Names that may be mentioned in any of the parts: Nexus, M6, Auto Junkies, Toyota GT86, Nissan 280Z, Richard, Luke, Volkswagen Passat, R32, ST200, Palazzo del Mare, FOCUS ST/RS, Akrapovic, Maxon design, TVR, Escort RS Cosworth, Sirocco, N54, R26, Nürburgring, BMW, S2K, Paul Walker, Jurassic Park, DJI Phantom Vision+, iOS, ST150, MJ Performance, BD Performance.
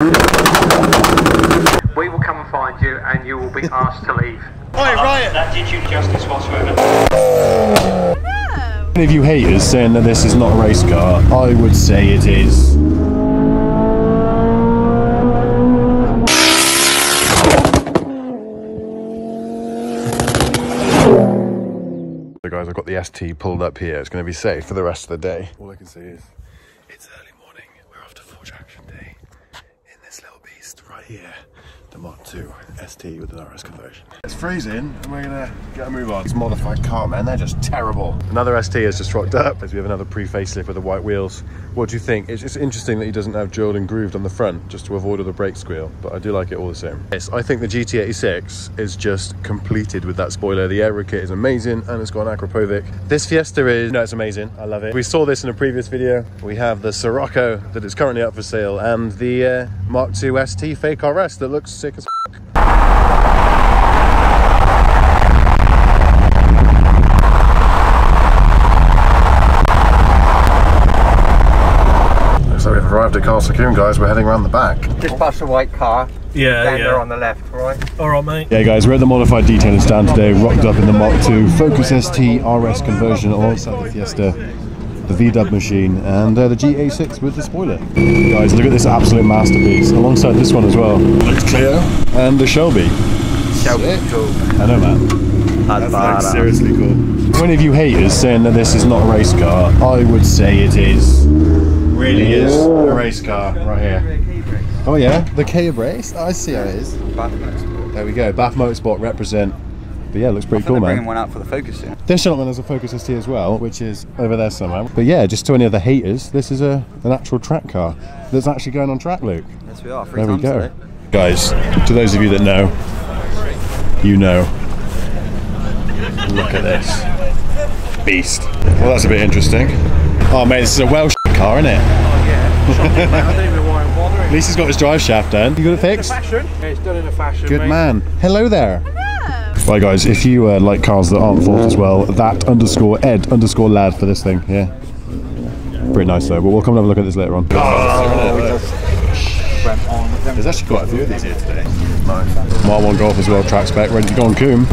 We will come and find you and you will be asked to leave. Oi, Riot! That did you justice whatsoever. Hello! Any of you haters saying that this is not a race car, I would say it is. So guys, I've got the ST pulled up here. It's going to be safe for the rest of the day. All I can say is, it's early morning. We're off to Forge Action Day in this little beast right here. The Mod 2 ST with an RS conversion. It's freezing and we're gonna get a move on. It's modified car, man, they're just terrible. Another ST has just rocked up as we have another pre-facelift with the white wheels. What do you think? It's interesting that he doesn't have jeweled and grooved on the front just to avoid all the brake squeal, but I do like it all the same. Yes, I think the GT86 is just completed with that spoiler. The aero kit is amazing and it's got an Akrapovic. This Fiesta is, you know, it's amazing, I love it. We saw this in a previous video. We have the Sirocco that is currently up for sale and the Mark II ST fake RS that looks sick as f***. So we've arrived at Castle Combe, guys. We're heading around the back. Just past the white car. Yeah, stand there on the left, right? Alright, mate. Yeah, guys, we're at the modified detailing stand today. Rocked up in the Mach 2 Focus ST RS conversion alongside the Fiesta, the VW machine, and the GA6 with the spoiler. Guys, look at this absolute masterpiece, alongside this one as well. Looks clear. And the Shelby. Shelby, cool. I know, man. That's like seriously cool. To any of you haters saying that this is not a race car, I would say it is. Really is a race car, right here. Oh yeah, the K race? I see how it is. Bath Motorsport. There we go, Bath Motorsport represent. But yeah, it looks pretty cool, man. Bringing one out for the Focus soon. This gentleman has a Focus ST as well, which is over there somewhere. But yeah, just to any of the haters, this is an actual track car that's actually going on track, Luke. Yes, we are. There we go. Guys, to those of you that know, you know. Look at this. Beast. Well, that's a bit interesting. Oh, mate, this is a Welsh car, isn't it? Oh, yeah. I don't even know why I'm bothering. At least he's got his drive shaft done. You got it fixed? Yeah, it's done in a fashion. Good mate. Man. Hello there. Right guys, if you like cars that aren't Ford as well, that underscore Ed underscore lad for this thing, yeah. Pretty nice though, but we'll come and have a look at this later on. Oh, there's actually quite a few of these here today. Nice. Mark 1 Golf as well, track spec, ready to go on Coombe.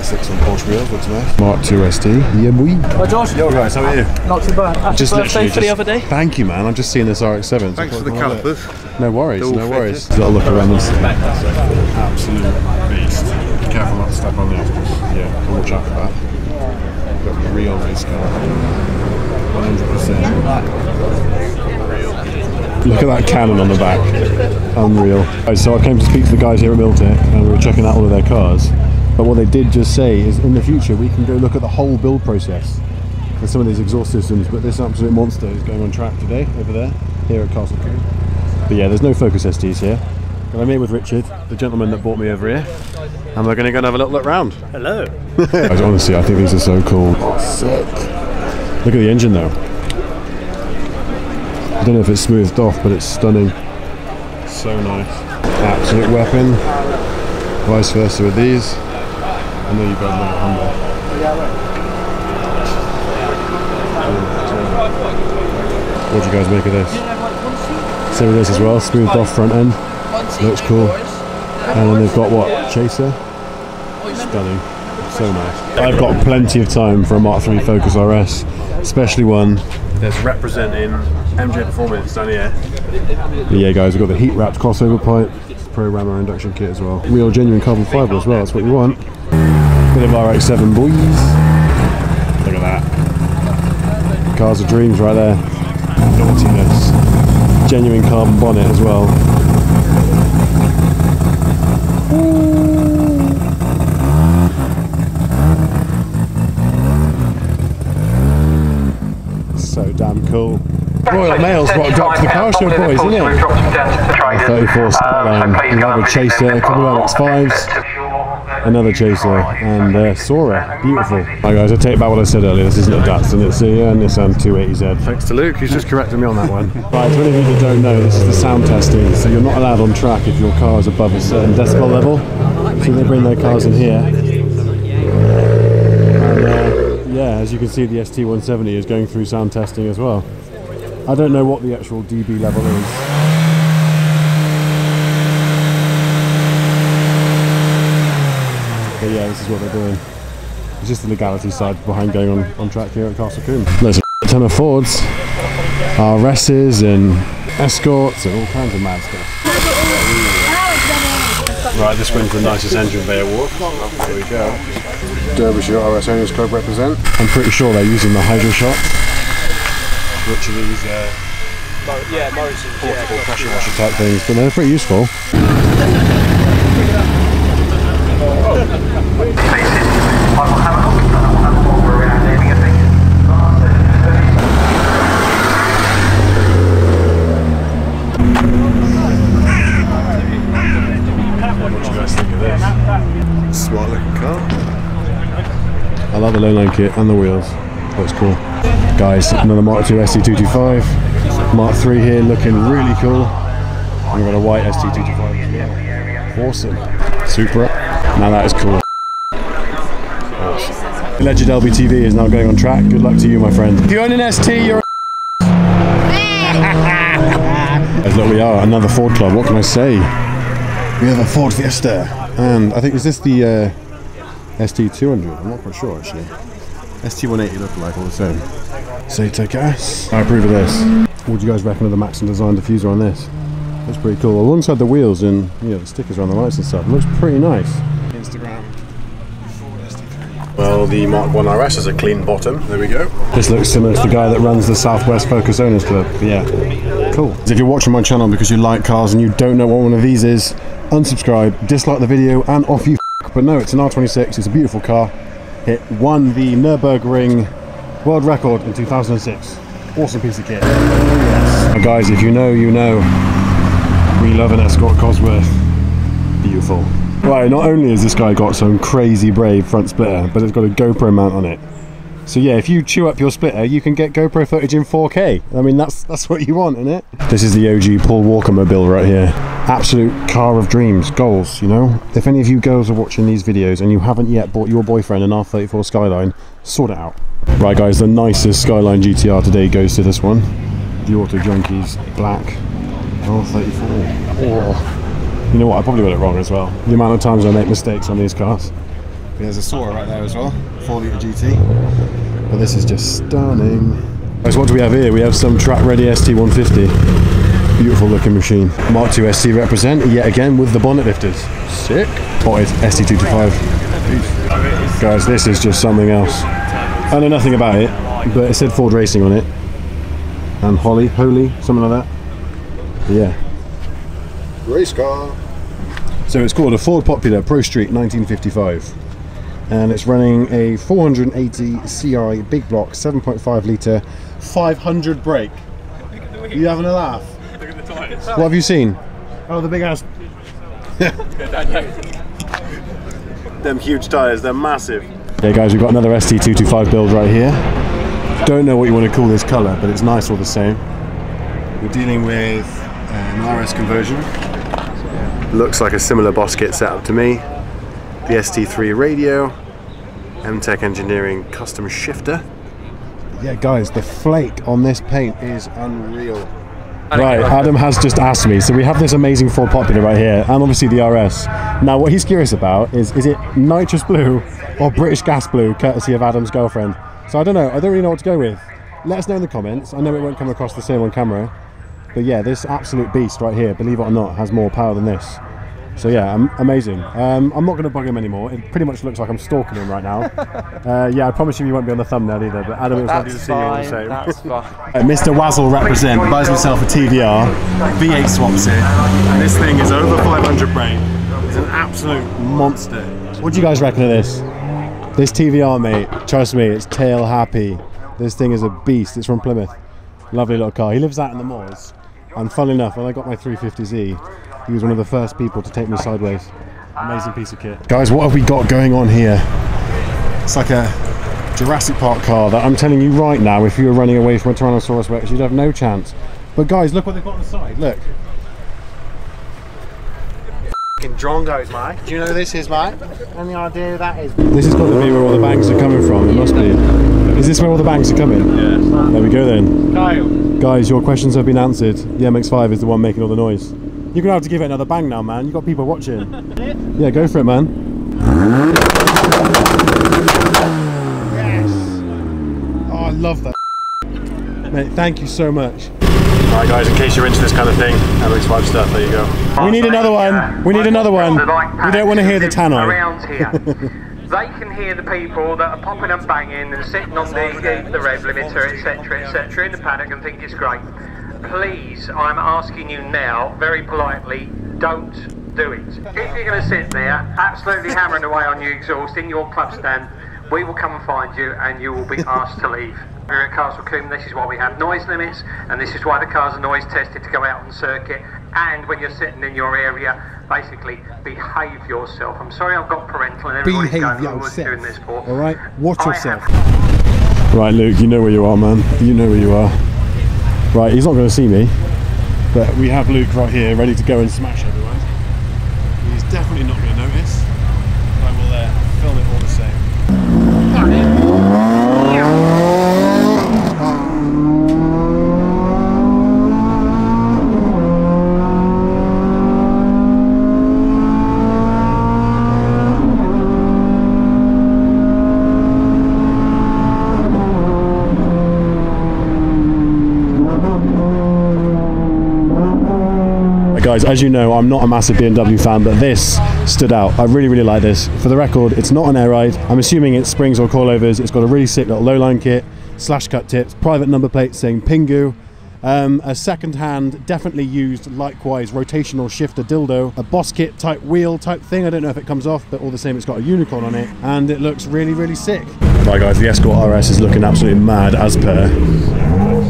RS6 on Porsche wheels, what's nice. Mark 2 ST, yeah boy. Hi Josh. Yo guys, how are you? Not too bad. Happy birthday for the other day. Thank you man, I'm just seeing this RX-7. Thanks for the calipers. No worries, no worries. Little look around this. Absolute beast. Be careful not to step on the ankles. Yeah, watch out for that. Got a real race car. 100%. Look at that cannon on the back. Unreal. Right, so I came to speak to the guys here at Milltek and we were checking out all of their cars. But what they did just say is in the future we can go look at the whole build process for some of these exhaust systems, but this absolute monster is going on track today over there, here at Castle Combe. But yeah, there's no Focus STs here. And I'm here with Richard, the gentleman that brought me over here, and we're going to go and have a little look round. Hello. Honestly, I think these are so cool. Sick. Look at the engine though. I don't know if it's smoothed off, but it's stunning. So nice. Absolute weapon. Vice versa with these. I know you've got a little Honda. What do you guys make of this? Same with this as well, smoothed off front end. Looks cool. And then they've got what? Chaser? Stunning. So nice. I've got plenty of time for a Mark III Focus RS, especially one that's representing MJ Performance down here. But yeah guys, we've got the heat wrapped crossover pipe, Pro Rammer induction kit as well. Real genuine carbon fibre as well, that's what you want. Bit of RX-7 boys. Look at that. Cars of dreams right there. Naughtiness. Genuine carbon bonnet as well. Ooh. So damn cool. Royal Mail's rocked up to the car show, boys, isn't it? 34 Skyline, another Chaser, a couple of RX-5s. Another Chaser and Sora, beautiful. Alright guys, I take back what I said earlier, this isn't a Datsun, it's a Nissan 280Z. Thanks to Luke, he's just corrected me on that one. Right, to any of you that don't know, this is the sound testing, so you're not allowed on track if your car is above a certain decibel level, so they bring their cars in here. And, yeah, as you can see, the ST170 is going through sound testing as well. I don't know what the actual dB level is. But yeah, this is what they're doing. It's just the legality side behind going on track here at Castle Combe. There's a ton of Fords, RS's and Escorts and all kinds of mad stuff. Right, this wins the nicest engine bay award. There we go. Derbyshire RS owners club represent. I'm pretty sure they're using the Hydro shot, which are these portable pressure washer type things, but they're pretty useful. I love the lowline kit and the wheels. Looks cool. Guys, another Mark II ST225. Mark III here, looking really cool. We've got a white ST225. Awesome. Supra. Now that is cool. Awesome. Legend LBTV is now going on track. Good luck to you, my friend. If you own an ST, you're a look, we are another Ford club. What can I say? We have a Ford Fiesta. And I think, is this the ST200? I'm not quite sure, actually. ST180 look like all the same. Zeto gas. I approve of this. What do you guys reckon of the Maxon design diffuser on this? That's pretty cool. Alongside the wheels and, you know, the stickers around the lights and stuff. It looks pretty nice. Instagram. Well, the Mark 1 RS has a clean bottom. There we go. This looks similar to the guy that runs the Southwest Focus Owners Club. Yeah, cool. If you're watching my channel because you like cars and you don't know what one of these is, unsubscribe, dislike the video, and off you f***. But no, it's an R26. It's a beautiful car. It won the Nürburgring world record in 2006. Awesome piece of kit. Now guys, if you know, you know. We love an Escort Cosworth. Beautiful. Right, not only has this guy got some crazy brave front splitter, but it's got a GoPro mount on it. So yeah, if you chew up your splitter, you can get GoPro footage in 4K. I mean, that's what you want, isn't it? This is the OG Paul Walker mobile right here. Absolute car of dreams, goals, you know? If any of you girls are watching these videos and you haven't yet bought your boyfriend an R34 Skyline, sort it out. Right guys, the nicest Skyline GTR today goes to this one. The Auto Junkies, black, R34. Oh. You know what, I probably got it wrong as well. The amount of times I make mistakes on these cars. There's a Sora right there as well, 4-litre GT. But this is just stunning. Guys, what do we have here? We have some track-ready ST150. Beautiful looking machine. Mark II ST represent, yet again with the bonnet lifters. Sick. Spotted ST225. Guys, this is just something else. I know nothing about it, but it said Ford Racing on it. And Holley, something like that. But yeah. Race car. So it's called a Ford Popular Pro Street 1955, and it's running a 480 CI big block 7.5 litre 500 brake. You having a laugh? Look at the tires. What have you seen? Oh, the big ass. Them huge tires, they're massive. Yeah, guys, we've got another ST225 build right here. Don't know what you want to call this colour, but it's nice all the same. We're dealing with an RS conversion. Looks like a similar Boss kit setup to me. The ST3 radio, MTech Engineering custom shifter. Yeah guys, the flake on this paint is unreal. Right, Adam has just asked me, so we have this amazing Ford Popular right here, and obviously the RS. Now what he's curious about is it nitrous blue or British gas blue, courtesy of Adam's girlfriend? So I don't know, I don't really know what to go with. Let us know in the comments. I know it won't come across the same on camera. But yeah, this absolute beast right here, believe it or not, has more power than this. So yeah, amazing. I'm not going to bug him anymore. It pretty much looks like I'm stalking him right now. Yeah, I promise you won't be on the thumbnail either, but Adam, it was lovely to see you all the same. That's fine. Mr. Wazzle represent, buys himself a TVR, V8 swaps it, and this thing is over 500 brake. It's an absolute monster. What do you guys reckon of this? This TVR, mate, trust me, it's tail happy. This thing is a beast. It's from Plymouth. Lovely little car. He lives out in the moors. And funnily enough, when I got my 350Z, he was one of the first people to take me sideways. Amazing piece of kit. Guys, what have we got going on here? It's like a Jurassic Park car that I'm telling you right now, if you were running away from a Tyrannosaurus Rex, you'd have no chance. But guys, look what they've got on the side, look. Fucking drongos, mate. Do you know this is, mate? And the idea of that is... This is got to be where all the bangs are coming from, it must be. Is this where all the banks are coming? Yeah. There we go then. Kyle. Guys, your questions have been answered. The MX-5 is the one making all the noise. You're gonna have to give it another bang now, man. You've got people watching. Yeah, go for it, man. Yes. Oh, I love that. Mate, thank you so much. Alright guys, in case you're into this kind of thing, MX-5 stuff, there you go. We need another one. We need another one. We don't want to hear the tannoy. Around here. They can hear the people that are popping and banging and sitting on the rev limiter, etc., etc., in the paddock and think it's great. Please, I'm asking you now, very politely, don't do it. If you're going to sit there, absolutely hammering away on your exhaust in your club stand, we will come and find you and you will be asked to leave. We're at Castle Combe, this is why we have noise limits, and this is why the cars are noise tested to go out on circuit, and when you're sitting in your area, basically behave yourself. I'm sorry I've got parental and everybody's going, I was doing this for. Alright, watch yourself. Right Luke, you know where you are, man. You know where you are. Right, he's not going to see me, but we have Luke right here ready to go and smash everyone. He's definitely not going to notice, but I will film it all the same. Guys, as you know, I'm not a massive BMW fan, but this stood out. I really, really like this. For the record, it's not an air ride. I'm assuming it's springs or coilovers. It's got a really sick little lowline kit, slash cut tips, private number plate saying Pingu, a second-hand, definitely used, likewise, rotational shifter dildo, a boss kit type wheel type thing. I don't know if it comes off, but all the same, it's got a unicorn on it, and it looks really, really sick. Right, guys, the Escort RS is looking absolutely mad as per.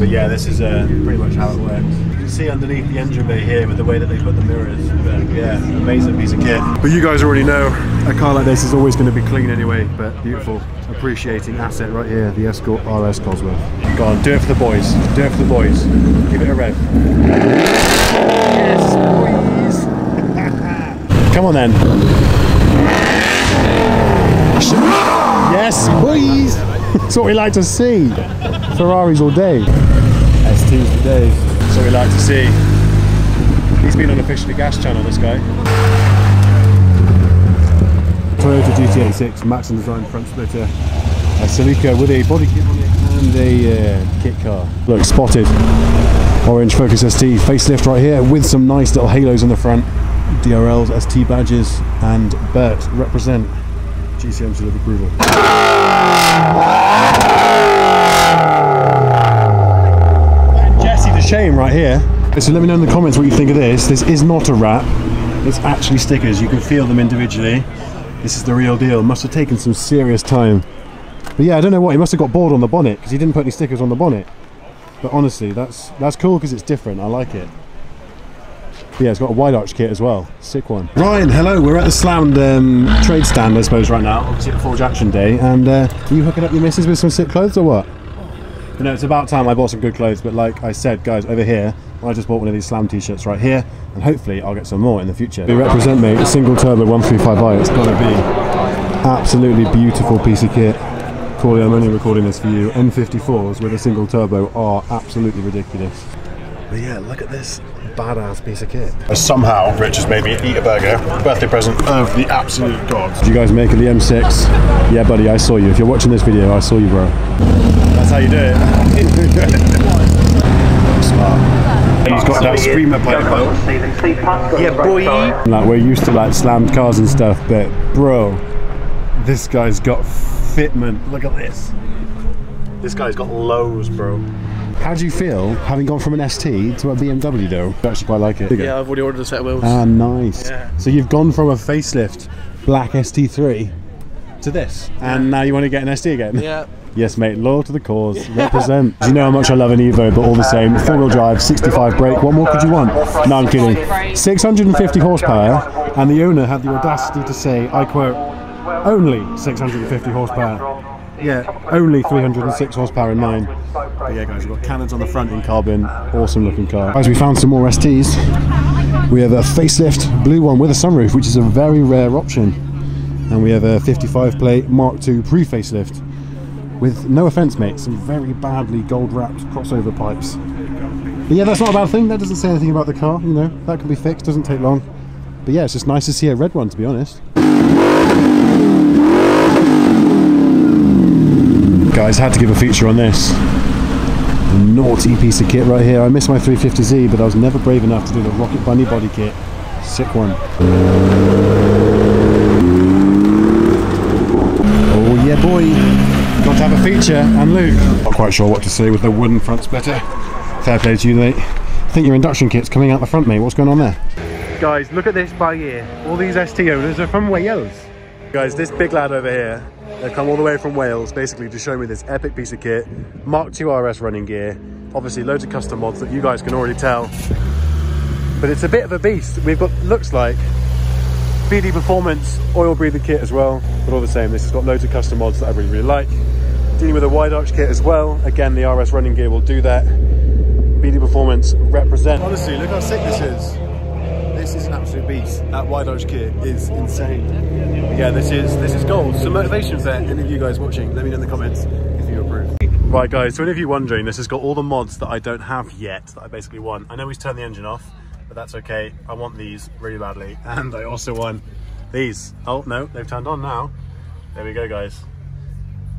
But yeah, this is pretty much how it works. See underneath the engine bay here with the way that they put the mirrors, but yeah, amazing piece of kit. But you guys already know a car like this is always going to be clean anyway, but beautiful, appreciating asset right here, the Escort RS Cosworth. Go on, do it for the boys, do it for the boys. Give it a rev. Yes, boys. Come on then. Yes, boys. That's what we like to see. Ferraris all day. STs for days. So we like to see. He's been on officially gas channel, this guy. Toyota GT86 Maxon design front splitter, a Sirocco with a body kit on it and a kit car. Look, spotted orange Focus ST facelift right here with some nice little halos on the front, DRLs, ST badges, and Bert represent GCM seal of approval. Shame right here. So let me know in the comments what you think of this. This is not a wrap, it's actually stickers. You can feel them individually. This is the real deal. Must have taken some serious time. But yeah, I don't know what, he must have got bored on the bonnet because he didn't put any stickers on the bonnet. But honestly, that's cool because it's different. I like it. But yeah, it's got a wide arch kit as well. Sick one. Ryan, hello. We're at the Slammed trade stand, I suppose, right now. Obviously the Forge Action Day. And are you hooking up your missus with some sick clothes or what? You know, it's about time I bought some good clothes, but like I said, guys, over here, I just bought one of these Slam t-shirts right here, and hopefully I'll get some more in the future. They represent me, single turbo 135i, it's gotta be absolutely beautiful piece of kit. Corley, I'm only recording this for you. N54s with a single turbo are absolutely ridiculous. But yeah, look at this badass piece of kit. Somehow, Rich has made me eat a burger. Birthday present of the absolute gods. Did you guys make it the M6? Yeah, buddy, I saw you. If you're watching this video, I saw you, bro. That's how you do it. Smart. He's got that screamer plate. Yeah, boy. Like, we're used to like slammed cars and stuff, but bro, this guy's got fitment. Look at this. This guy's got lows, bro. How do you feel having gone from an ST to a BMW though? I actually quite like it. Yeah, I've already ordered a set of wheels. Ah, nice. Yeah. So you've gone from a facelift black ST3 to this, and now you want to get an ST again? Yeah. Yes mate, loyal to the cause, represent. You know how much I love an Evo, but all the same, four-wheel drive, 65 brake, what more could you want? No, I'm kidding. 650 horsepower, and the owner had the audacity to say, I quote, only 650 horsepower. Yeah, only 306 horsepower in mine. But yeah guys, we've got cannons on the front in carbon, awesome looking car. Guys, we found some more STs. We have a facelift blue one with a sunroof, which is a very rare option. And we have a 55 plate Mark II pre-facelift. with, no offence mate, some very badly gold wrapped crossover pipes. But yeah, that's not a bad thing. That doesn't say anything about the car, you know, that can be fixed, doesn't take long. But yeah, it's just nice to see a red one, to be honest. Guys, had to give a feature on this. Naughty piece of kit right here. I missed my 350Z, but I was never brave enough to do the Rocket Bunny body kit. Sick one. Oh yeah boy, got to have a feature. And Luke, not quite sure what to say with the wooden front splitter. Fair play to you, mate. I think your induction kit's coming out the front, mate. What's going on there? Guys, look at this bag here. All these ST owners are from Wales. Guys, this big lad over here, they've come all the way from Wales basically to show me this epic piece of kit. Mark II RS running gear, obviously loads of custom mods that you guys can already tell, but it's a bit of a beast. We've got, looks like, BD Performance oil breather kit as well, but all the same, this has got loads of custom mods that I really like. Dealing with a wide arch kit as well, again the RS running gear will do that. BD Performance represent. Honestly, look how sick this is. This is an absolute beast. That wide arch kit is insane. But yeah, this is gold. Some motivation for any of you guys watching. Let me know in the comments if you approve. Right guys, so any of you wondering, this has got all the mods that I don't have yet that I basically want. I know he's turned the engine off, but that's okay. I want these really badly. And I also want these. Oh no, they've turned on now. There we go guys.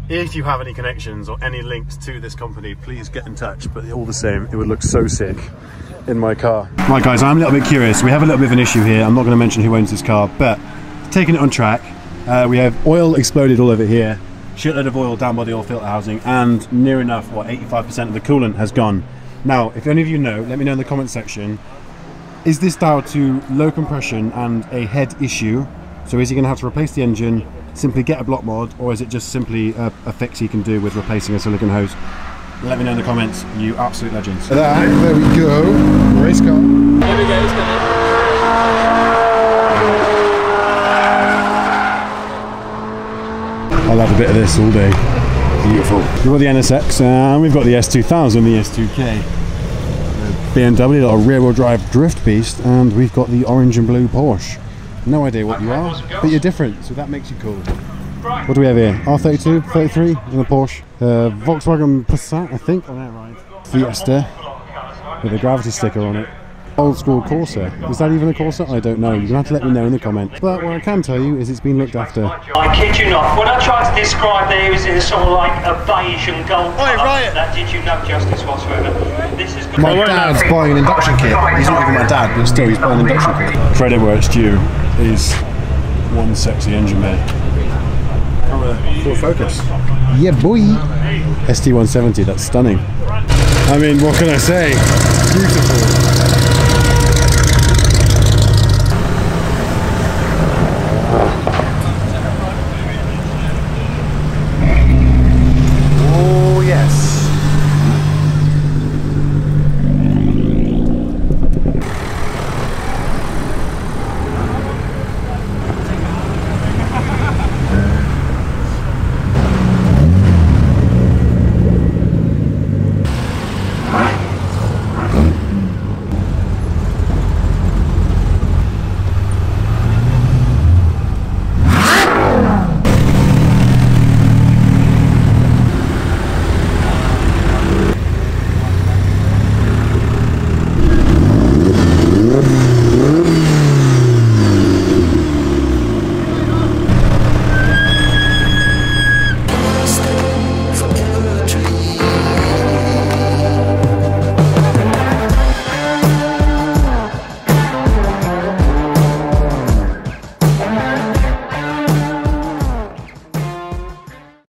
If you have any connections or any links to this company, please get in touch. But all the same, it would look so sick in my car. Right guys, I'm a little bit curious. We have a little bit of an issue here. I'm not going to mention who owns this car, but taking it on track, we have oil exploded all over here, shitload of oil down by the oil filter housing, and near enough what 85% of the coolant has gone. Now if any of you know, let me know in the comment section, is this down to low compression and a head issue? So is he going to have to replace the engine, simply get a block mod, or is it just simply a fix he can do with replacing a silicone hose? Let me know in the comments, you absolute legends. There we go, race car. There we go, I'll have a bit of this all day. Beautiful. We've got the NSX, and we've got the S2000, the S2K. BMW, little rear wheel drive drift beast, and we've got the orange and blue Porsche. No idea what you are, but you're different, so that makes you cool. What do we have here? R32, 33, and a Porsche. Volkswagen Passat, I think, on that ride. Fiesta, with a gravity sticker on it. Old school Corsa. Is that even a Corsa? I don't know. You're going to have to let me know in the comments. But what I can tell you is it's been looked after. I kid you not, what I tried to describe there is it's sort of like a beige and gold color. That did you no justice whatsoever. This is my dad's buying an induction kit. He's not even my dad, but still, he's buying an induction kit. Credit where it's due is one sexy engine mate. Full focus. Yeah boy! ST170, that's stunning. I mean, what can I say? Beautiful.